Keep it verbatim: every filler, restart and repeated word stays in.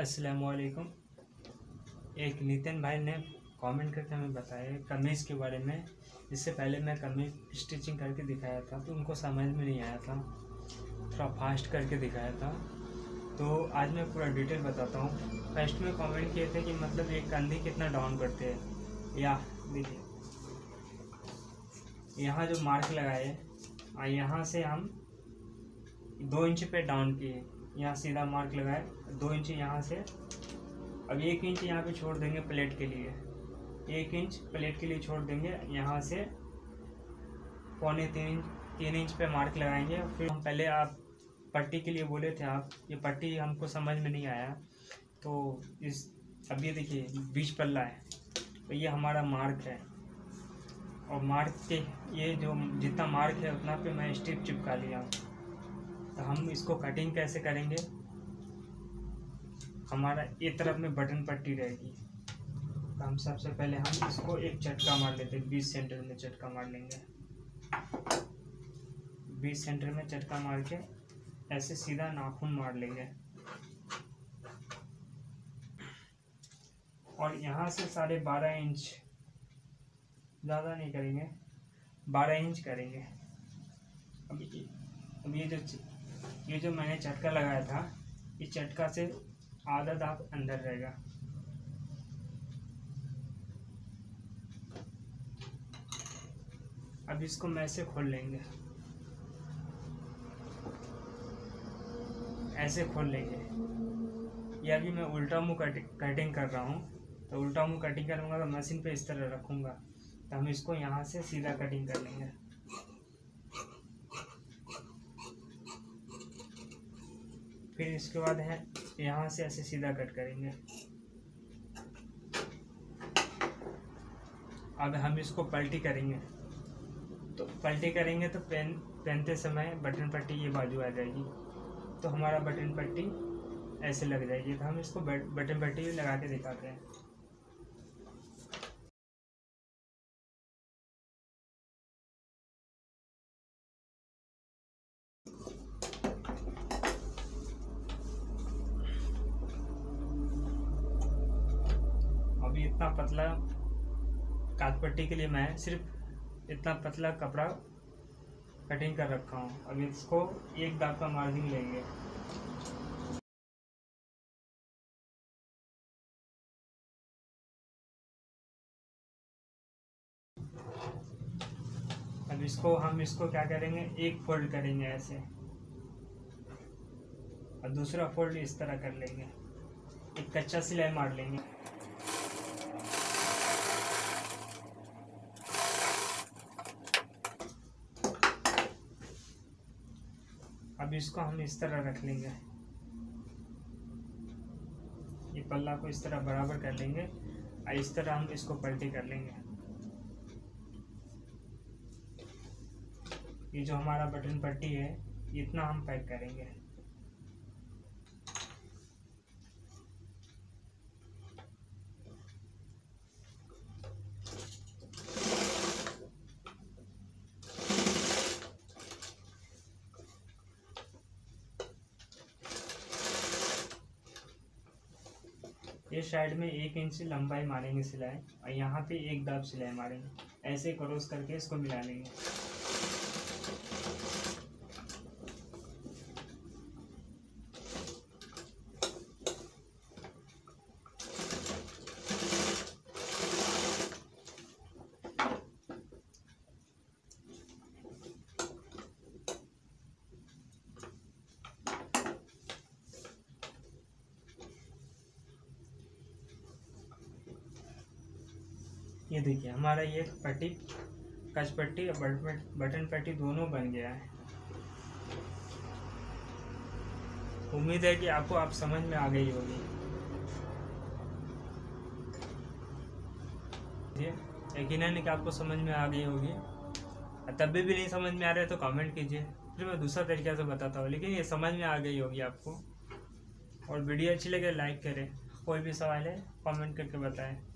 अस्सलामुअलैकुम। एक नितिन भाई ने कमेंट करके हमें बताया कमीज़ के बारे में। इससे पहले मैं कमीज़ स्टिचिंग करके दिखाया था तो उनको समझ में नहीं आया था, थोड़ा फास्ट करके दिखाया था। तो आज मैं पूरा डिटेल बताता हूँ। फर्स्ट में कमेंट किए थे कि मतलब एक कंधे कितना डाउन करते हैं, या देखिए यहाँ जो मार्क लगाए और यहाँ से हम दो इंच पे डाउन किए, यहाँ सीधा मार्क लगाए दो इंच यहाँ से। अब एक इंच यहाँ पे छोड़ देंगे प्लेट के लिए, एक इंच प्लेट के लिए छोड़ देंगे। यहाँ से पौने तीन इंच तीन इंच पे मार्क लगाएंगे। फिर हम पहले आप पट्टी के लिए बोले थे, आप ये पट्टी हमको समझ में नहीं आया तो इस अब ये देखिए बीच पल्ला है तो ये हमारा मार्क है और मार्क के ये जो जितना मार्क है उतना पे मैं स्ट्रिप चिपका लिया हूँ। तो हम इसको कटिंग कैसे करेंगे, हमारा ये तरफ में बटन पट्टी रहेगी तो हम सबसे पहले हम इसको एक चटका मार लेते हैं, बीस सेंटर में चटका मार लेंगे। बीस सेंटर में चटका मार के ऐसे सीधा नाखून मार लेंगे और यहाँ से साढ़े बारह इंच, ज़्यादा नहीं करेंगे, बारह इंच करेंगे। अब ये अब ये जो ये जो मैंने चटका लगाया था इस चटका से आधा दाग अंदर रहेगा। अब इसको मैं ऐसे खोल लेंगे, ऐसे खोल लेंगे। या अभी मैं उल्टा मुँह कटिंग कर रहा हूँ तो उल्टा मुँह कटिंग करूँगा तो मशीन पे इस तरह रखूँगा तो हम इसको यहाँ से सीधा कटिंग कर लेंगे। फिर इसके बाद है यहाँ से ऐसे सीधा कट करेंगे। अब हम इसको पलटी करेंगे तो पलटी करेंगे तो पहन पहनते समय बटन पट्टी ये बाजू आ जाएगी तो हमारा बटन पट्टी ऐसे लग जाएगी। तो हम इसको बटन पट्टी भी लगा के दिखाते हैं। इतना पतला काट पट्टी के लिए मैं सिर्फ इतना पतला कपड़ा कटिंग कर रखा हूँ। अब इसको एक दाग का मार्जिन लेंगे। अब इसको हम इसको क्या करेंगे, एक फोल्ड करेंगे ऐसे और दूसरा फोल्ड इस तरह कर लेंगे। एक कच्चा सिलाई मार लेंगे। अब इसको हम इस तरह रख लेंगे, ये पल्ला को इस तरह बराबर कर लेंगे और इस तरह हम इसको पलटी कर लेंगे। ये जो हमारा बटन पट्टी है इतना हम पैक करेंगे। ये साइड में एक इंच लंबाई मारेंगे सिलाई और यहाँ पे एक दाब सिलाई मारेंगे, ऐसे क्रॉस करके इसको मिला लेंगे। ये देखिए हमारा ये पट्टी कच पट्टी और बटन पट्टी दोनों बन गया है। उम्मीद है कि आपको आप समझ में आ गई होगी। यकीनन कि आपको समझ में आ गई होगी। तब भी, भी नहीं समझ में आ रहा है तो कमेंट कीजिए, फिर मैं दूसरा तरीका से बताता हूँ। लेकिन ये समझ में आ गई होगी आपको। और वीडियो अच्छी लगे लाइक करें, कोई भी सवाल है कमेंट करके बताएं।